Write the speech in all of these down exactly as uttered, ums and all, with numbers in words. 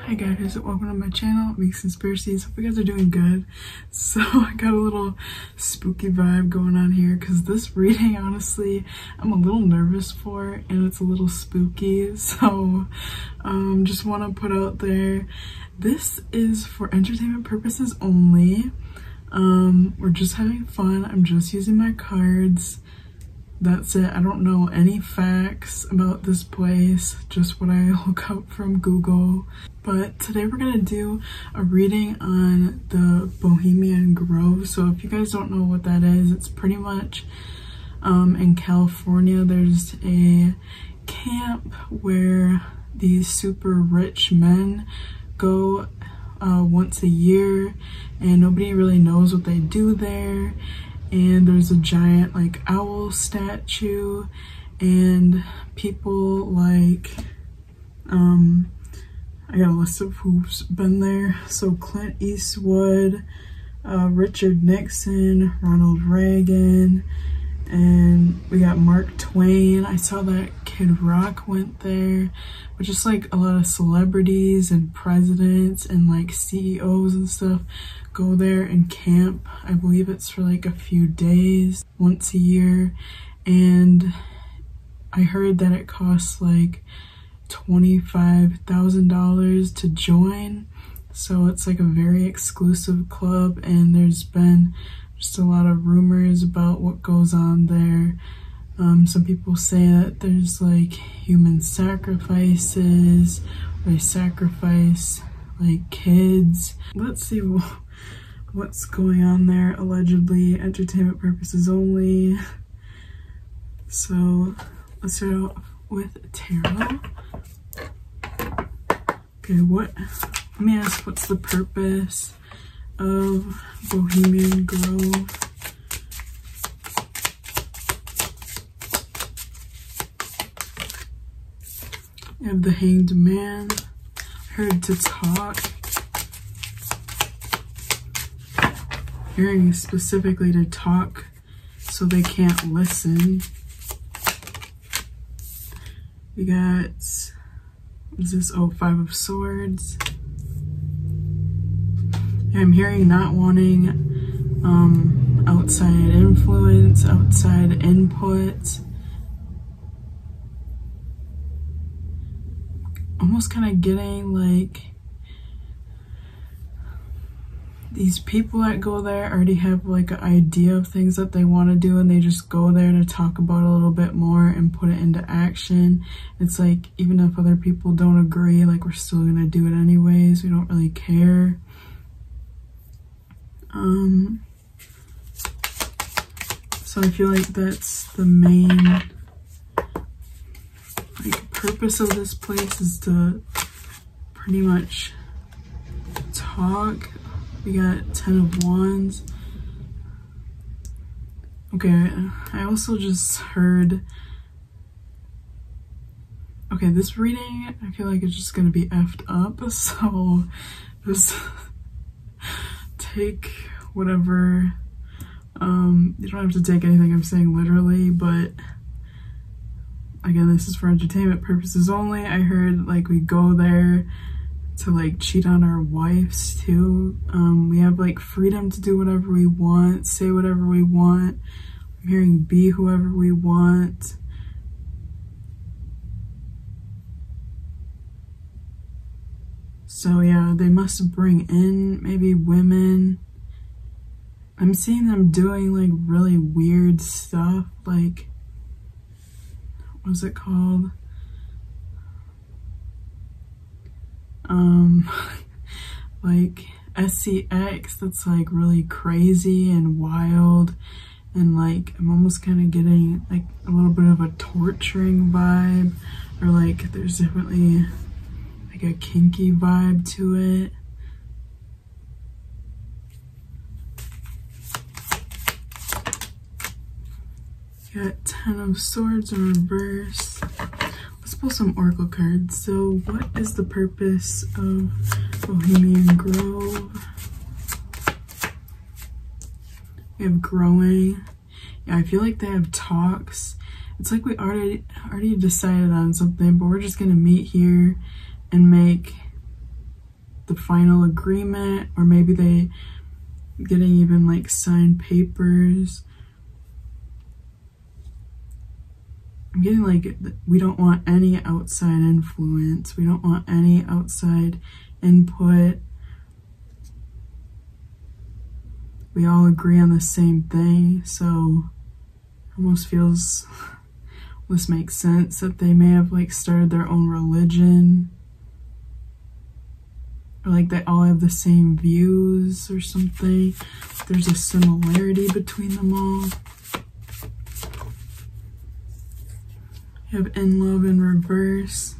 Hi guys, welcome to my channel, Miiks Conspiracies. Hope you guys are doing good. So I got a little spooky vibe going on here because this reading, honestly, I'm a little nervous for and it's a little spooky. So um, just want to put out there, this is for entertainment purposes only. Um, we're just having fun. I'm just using my cards. That's it. I don't know any facts about this place, just what I look up from Google. But today we're going to do a reading on the Bohemian Grove. So if you guys don't know what that is, it's pretty much um, in California. There's a camp where these super rich men go uh, once a year and nobody really knows what they do there. And there's a giant like owl statue and people like um I got a list of who's been there. So Clint Eastwood, uh, Richard Nixon, Ronald Reagan, and we got Mark Twain. I saw that Kid Rock went there, but just like a lot of celebrities and presidents and like C E Os and stuff go there and camp. I believe it's for like a few days, once a year. And I heard that it costs like twenty-five thousand dollars to join. So it's like a very exclusive club, and there's been just a lot of rumors about what goes on there. Um, some people say that there's like human sacrifices, they sacrifice like kids. Let's see what's going on there. Allegedly, entertainment purposes only. So let's start off with tarot. Okay, what, let me ask, what's the purpose of Bohemian Grove? You have the Hanged Man, Heard to Talk, hearing specifically to talk so they can't listen. We got, what is this? Oh, Five of Swords. I'm hearing not wanting um, outside influence, outside input. Almost kind of getting like these people that go there already have like an idea of things that they want to do, and they just go there to talk about a little bit more and put it into action. It's like, even if other people don't agree, like we're still gonna do it anyways. We don't really care. Um, so I feel like that's the main like purpose of this place, is to pretty much talk. We got Ten of Wands. Okay, I also just heard, okay, this reading, I feel like it's just gonna be effed up, so just take whatever, um, you don't have to take anything I'm saying literally, but again, this is for entertainment purposes only. I heard like we go there to like cheat on our wives too. Um, we have like freedom to do whatever we want, say whatever we want. I'm hearing be whoever we want. So yeah, they must bring in maybe women. I'm seeing them doing like really weird stuff, like, what was it called? Um, like S C X, that's like really crazy and wild, and like I'm almost kind of getting like a little bit of a torturing vibe, or like there's definitely like a kinky vibe to it. Got Ten of Swords in reverse. Let's pull some oracle cards. So what is the purpose of Bohemian Grove? We have growing. I feel like they have talks. It's like we already already decided on something, but we're just gonna meet here and make the final agreement, or maybe they getting even like signed papers. I'm getting like, we don't want any outside influence. We don't want any outside input. We all agree on the same thing, so it almost feels, this makes sense that they may have like started their own religion. Or like they all have the same views or something. There's a similarity between them all. You have in love in reverse.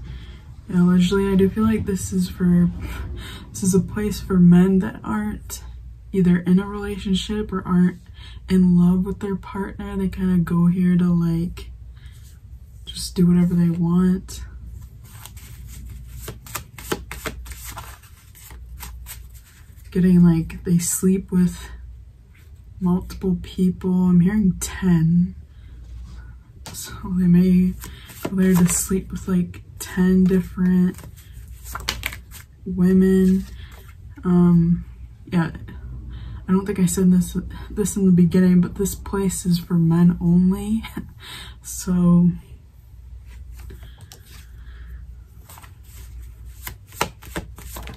Yeah, allegedly, I do feel like this is for, this is a place for men that aren't either in a relationship or aren't in love with their partner. They kind of go here to like, just do whatever they want. Getting like, they sleep with multiple people. I'm hearing ten. So they may go there to sleep with like ten different women. Um, yeah, I don't think I said this this in the beginning, but this place is for men only. So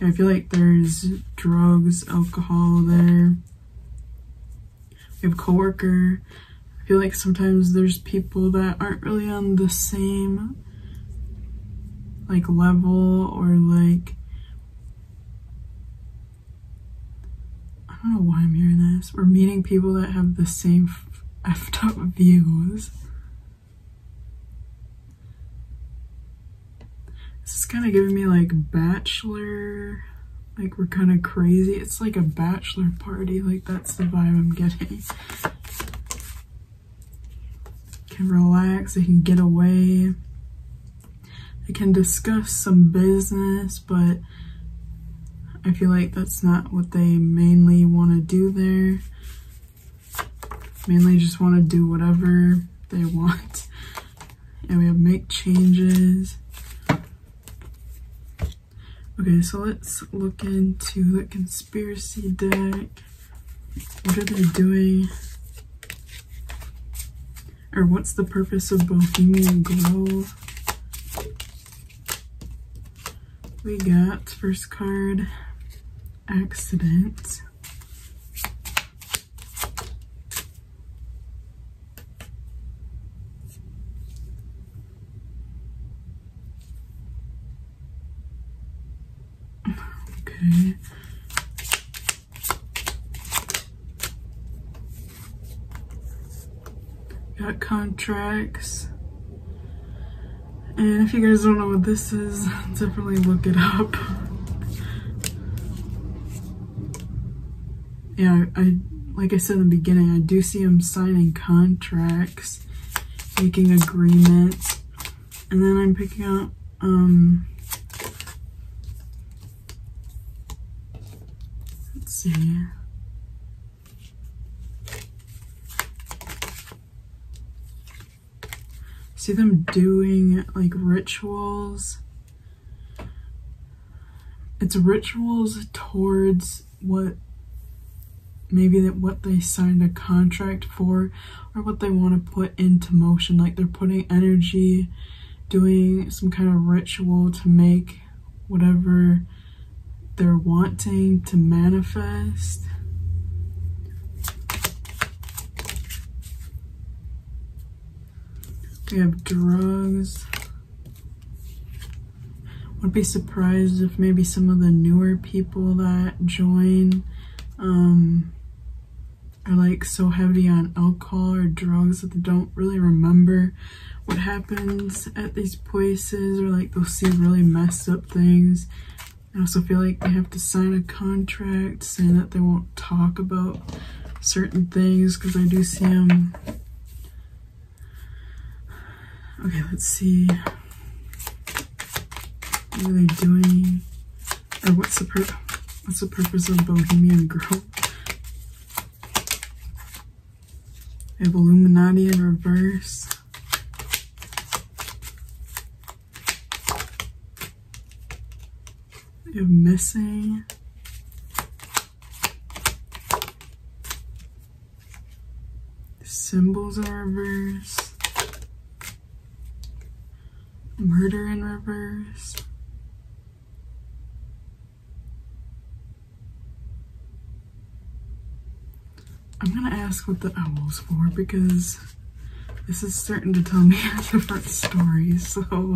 I feel like there's drugs, alcohol there. We have coworker. I feel like sometimes there's people that aren't really on the same like level, or like, I don't know why I'm hearing this. We're meeting people that have the same effed up views. This is kind of giving me like Bachelor, like we're kind of crazy. It's like a bachelor party, like that's the vibe I'm getting. Can relax, they can get away. They can discuss some business, but I feel like that's not what they mainly want to do there. Mainly just want to do whatever they want. And we have make changes. Okay, so let's look into the conspiracy deck. What are they doing? Or what's the purpose of Bohemian Grove? We got first card, accident. Okay. Got contracts. And if you guys don't know what this is, definitely look it up. Yeah, I, I like I said in the beginning, I do see them signing contracts, making agreements, and then I'm picking up um see. See them doing like rituals. It's rituals towards what maybe that what they signed a contract for, or what they want to put into motion. Like they're putting energy, doing some kind of ritual to make whatever they're wanting to manifest. We have drugs. Wouldn't be surprised if maybe some of the newer people that join um, are like so heavy on alcohol or drugs that they don't really remember what happens at these places, or like they'll see really messed up things. I also feel like they have to sign a contract saying that they won't talk about certain things, because I do see them. Okay, let's see. What are they doing? Or what's the pur what's the purpose of Bohemian Grove? We have Illuminati in reverse. We have missing. Symbols in reverse. Murder in reverse. I'm gonna ask what the owl's for because this is certain to tell me a different story. So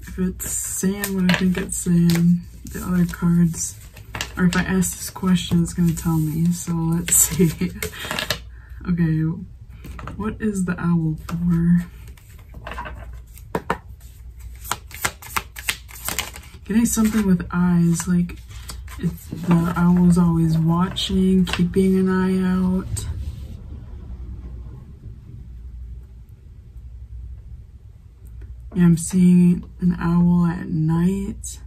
if it's sand when I think it's sand, the other cards, or if I ask this question, it's gonna tell me. So let's see. Okay, what is the owl for? Getting something with eyes, like, it's the owl's always watching, keeping an eye out. Yeah, I'm seeing an owl at night.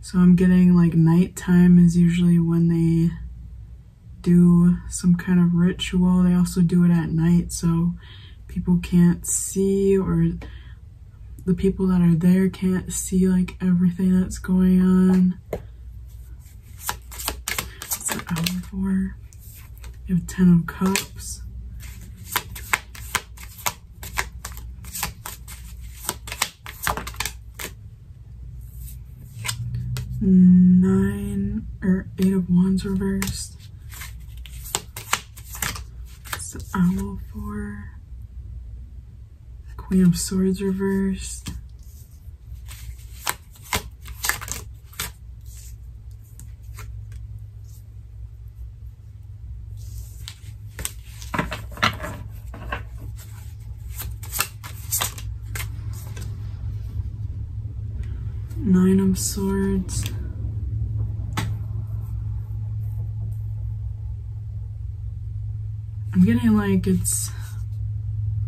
So I'm getting like nighttime is usually when they do some kind of ritual. They also do it at night so people can't see, or the people that are there can't see like everything that's going on. What's the owl for? We have Ten of Cups. Nine or Eight of Wands reversed. What's the owl for? Queen of Swords reversed. Nine of Swords. I'm getting like it's,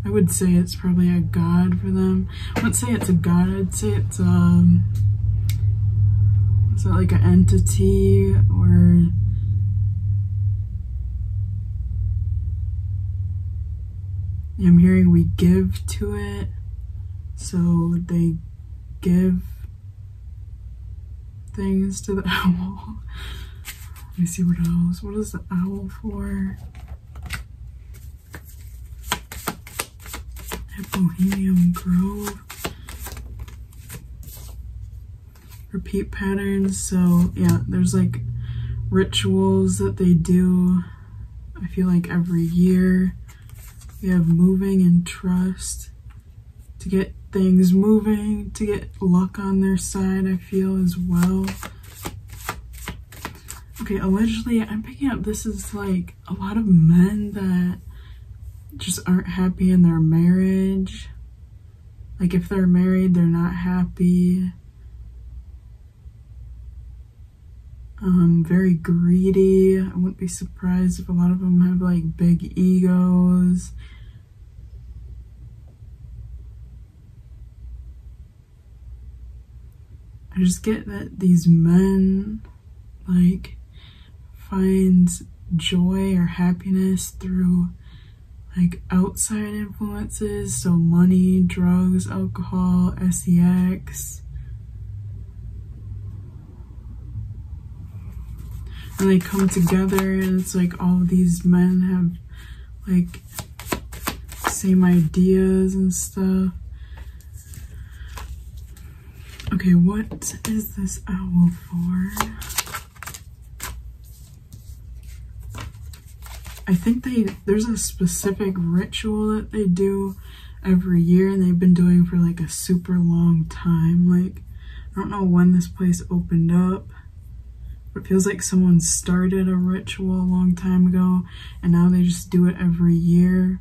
I would say it's probably a god for them. I wouldn't say it's a god, I'd say it's um, is that like an entity or I'm hearing we give to it. So they give things to the owl. Let me see what else. What is the owl for? Bohemian Grove. Repeat patterns, so yeah, there's like rituals that they do, I feel like every year. We have moving and trust. To get things moving, to get luck on their side, I feel as well. Okay, allegedly, I'm picking up this is like a lot of men that just aren't happy in their marriage. Like if they're married, they're not happy. Um, very greedy. I wouldn't be surprised if a lot of them have like big egos. I just get that these men like find joy or happiness through like outside influences, so money, drugs, alcohol, sex. And they come together and it's like all of these men have like same ideas and stuff. Okay, what is this owl for? I think they there's a specific ritual that they do every year and they've been doing for like a super long time. Like, I don't know when this place opened up, but it feels like someone started a ritual a long time ago and now they just do it every year.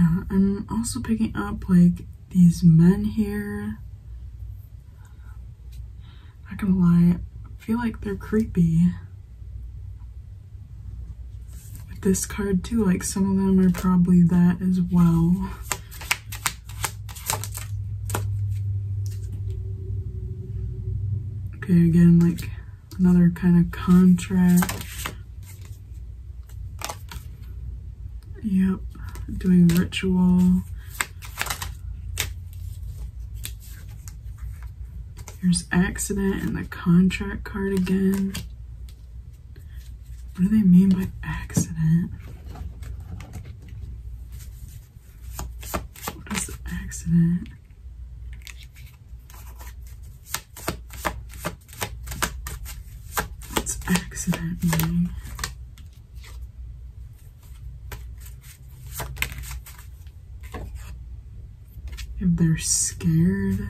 Yeah, I'm also picking up like these men here. Not gonna lie, I feel like they're creepy. this card too. Like, some of them are probably that as well. Okay, again, like another kind of contract. Yep, doing ritual. There's accident and the contract card again. What do they mean by accident? What is the accident? What's accident mean? If they're scared.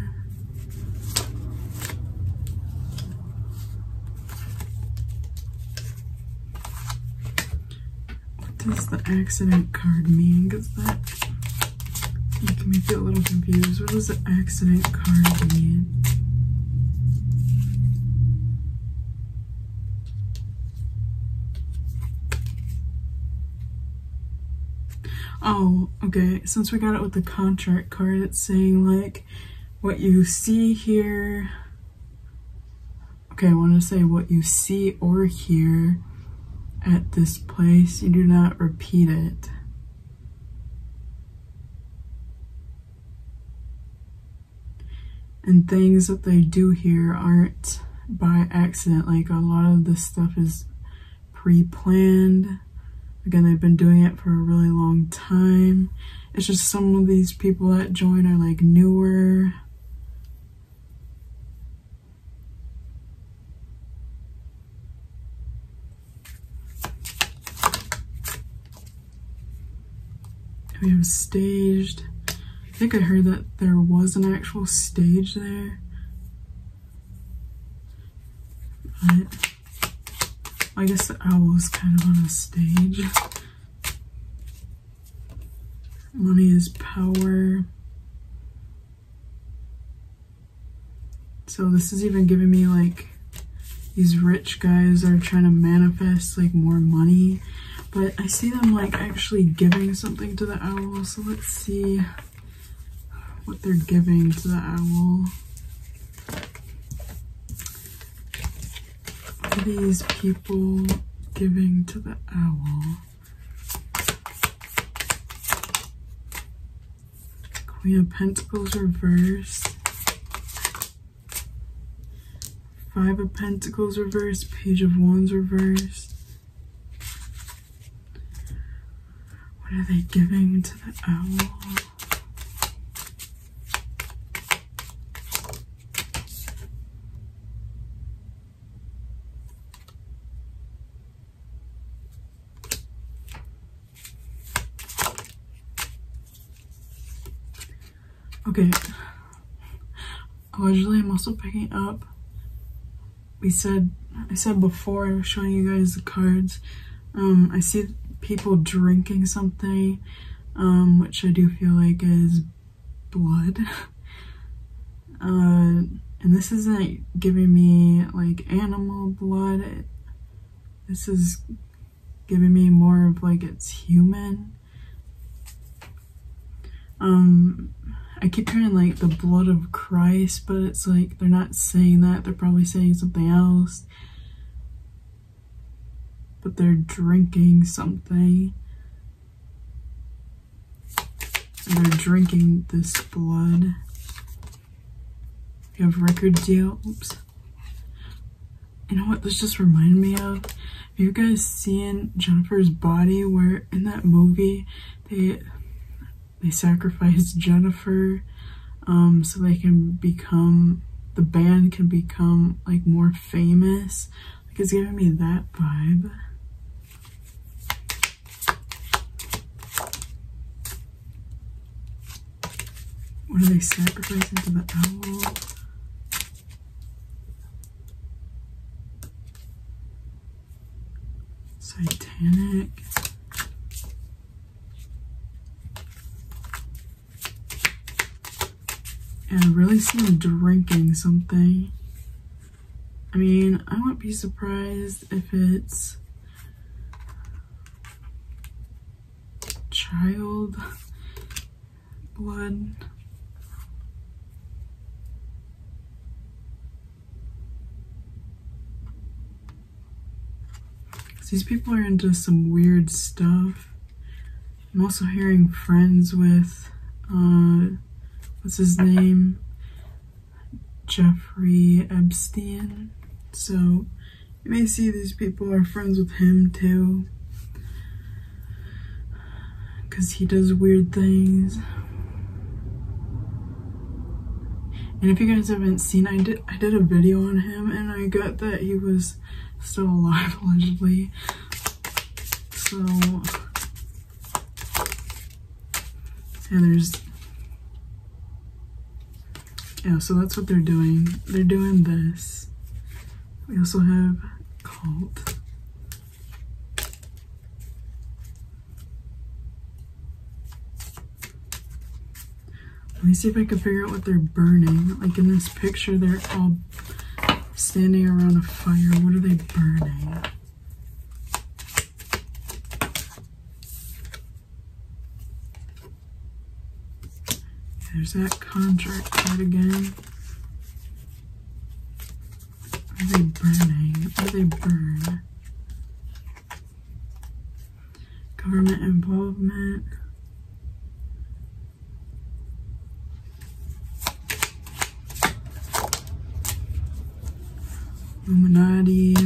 Does the accident card mean? Because that making me feel a little confused. What does the accident card mean? Oh, okay. Since we got it with the contract card, it's saying like what you see here. Okay, I want to say what you see or hear at this place, you do not repeat it. And things that they do here aren't by accident. Like, a lot of this stuff is pre-planned. Again, they've been doing it for a really long time. It's just some of these people that join are like newer. We have staged. I think I heard that there was an actual stage there. But I guess the owl is kind of on a stage. Money is power. So this is even giving me like these rich guys are trying to manifest like more money. But I see them like actually giving something to the owl, so let's see what they're giving to the owl. What are these people giving to the owl? Queen of Pentacles reversed. Five of Pentacles reversed. Page of Wands reversed. What are they giving to the owl? Okay. Allegedly, I'm also picking up. We said, I said before I was showing you guys the cards. Um, I see people drinking something, um, which I do feel like is blood. uh, and this isn't giving me like animal blood. It, this is giving me more of like it's human. Um, I keep hearing like the blood of Christ, but it's like they're not saying that. They're probably saying something else. But they're drinking something. And they're drinking this blood. You have record deal. Oops. You know what this just reminded me of? Have you guys seen Jennifer's Body, where in that movie they they sacrifice Jennifer um so they can become the band can become like more famous? Like, it's giving me that vibe. What are they sacrificing to the owl? Satanic. And I really see them drinking something. I mean, I wouldn't be surprised if it's child one. These people are into some weird stuff. I'm also hearing friends with, uh, what's his name? Jeffrey Epstein. So you may see these people are friends with him too, because he does weird things. And if you guys haven't seen, I did, I did a video on him, and I got that he was still alive, allegedly. So, and there's, yeah, so that's what they're doing. They're doing this. We also have cult. Let me see if I can figure out what they're burning. Like in this picture, they're all standing around a fire. What are they burning? There's that contract card again. What are they burning? What do they burn? Government involvement. Illuminati. Okay,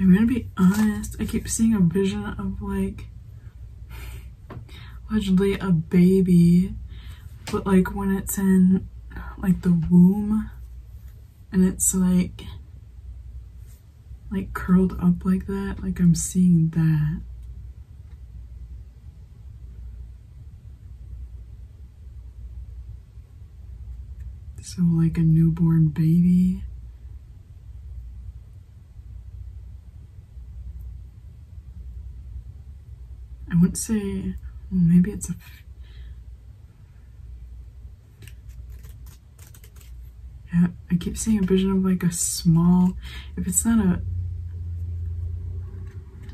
I'm gonna be honest, I keep seeing a vision of like, allegedly a baby, but like when it's in like the womb, and it's like, like curled up like that, like I'm seeing that. So like a newborn baby. I wouldn't say, well, maybe it's a, yeah, I keep seeing a vision of like a small, if it's not a,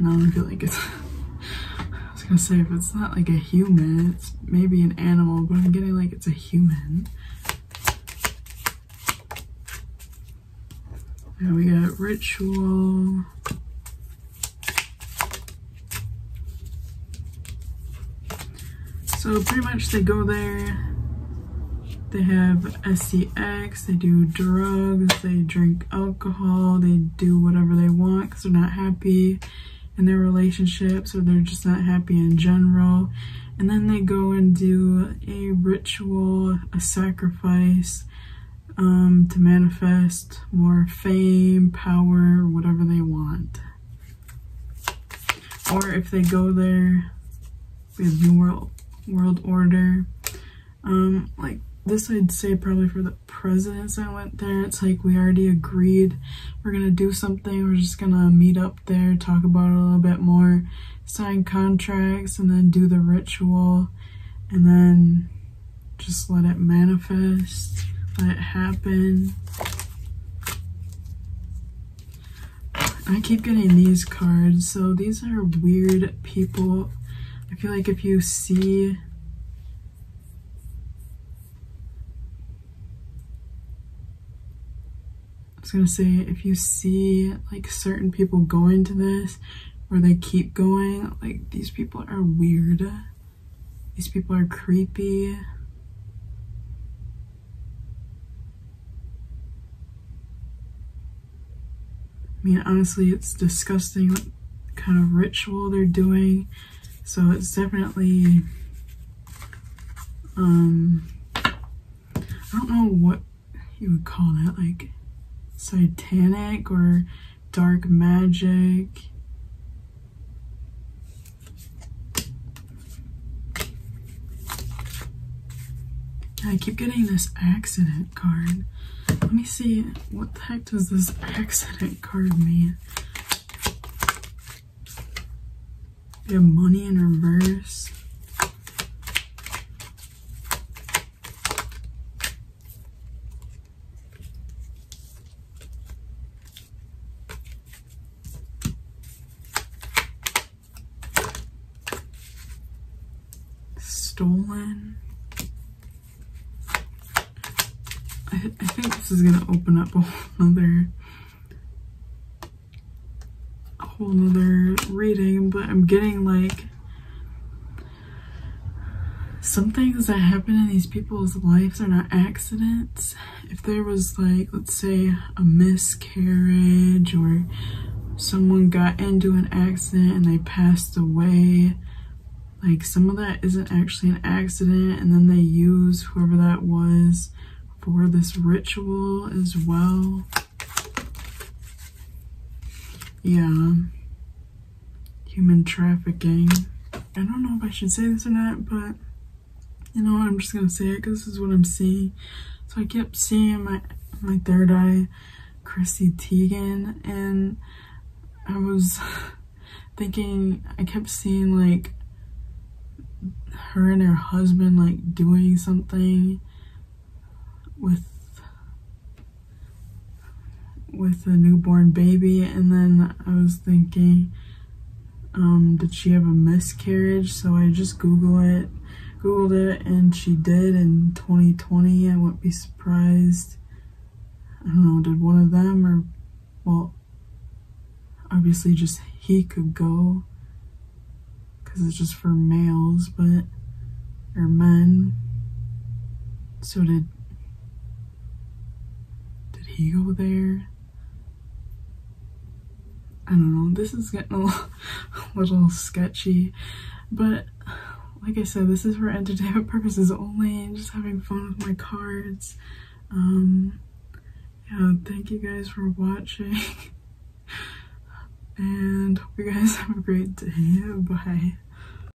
no, I feel like it's, I was gonna say, if it's not like a human, it's maybe an animal, but I'm getting like it's a human. Now we got ritual. So pretty much they go there, they have S C X, they do drugs, they drink alcohol, they do whatever they want because they're not happy in their relationships, or they're just not happy in general. And then they go and do a ritual, a sacrifice, um, to manifest more fame, power, whatever they want. Or if they go there, we have New World, World Order. Um, like this I'd say probably for the presidents that went there, it's like we already agreed we're gonna do something, we're just gonna meet up there, talk about it a little bit more, sign contracts, and then do the ritual, and then just let it manifest, let it happen. I keep getting these cards, so these are weird people. I feel like if you see, I was gonna say, if you see like certain people going to this, or they keep going, like these people are weird. These people are creepy. I mean, honestly, it's disgusting what kind of ritual they're doing. So it's definitely, um, I don't know what you would call that, like satanic or dark magic. I keep getting this accident card. Let me see, what the heck does this accident card mean? We have money in reverse. stolen. I, I think this is gonna open up a whole nother, a whole nother reading, but I'm getting like some things that happen in these people's lives are not accidents. If there was like, let's say, a miscarriage or someone got into an accident and they passed away, like some of that isn't actually an accident, and then they use whoever that was for this ritual as well. Yeah. Human trafficking. I don't know if I should say this or not, but you know, I'm just gonna say it because this is what I'm seeing. So I kept seeing my my third eye, Chrissy Teigen, and I was thinking, I kept seeing like her and her husband like doing something with with a newborn baby, and then I was thinking, um, did she have a miscarriage? So I just Google it, Googled it, and she did in twenty twenty. I wouldn't be surprised. I don't know, did one of them, or, well, obviously just he could go, because it's just for males, but, or men. So did you go there? I don't know, this is getting a little, a little sketchy, but like I said, this is for entertainment purposes only, and just having fun with my cards. Um, yeah, thank you guys for watching, and hope you guys have a great day. Bye.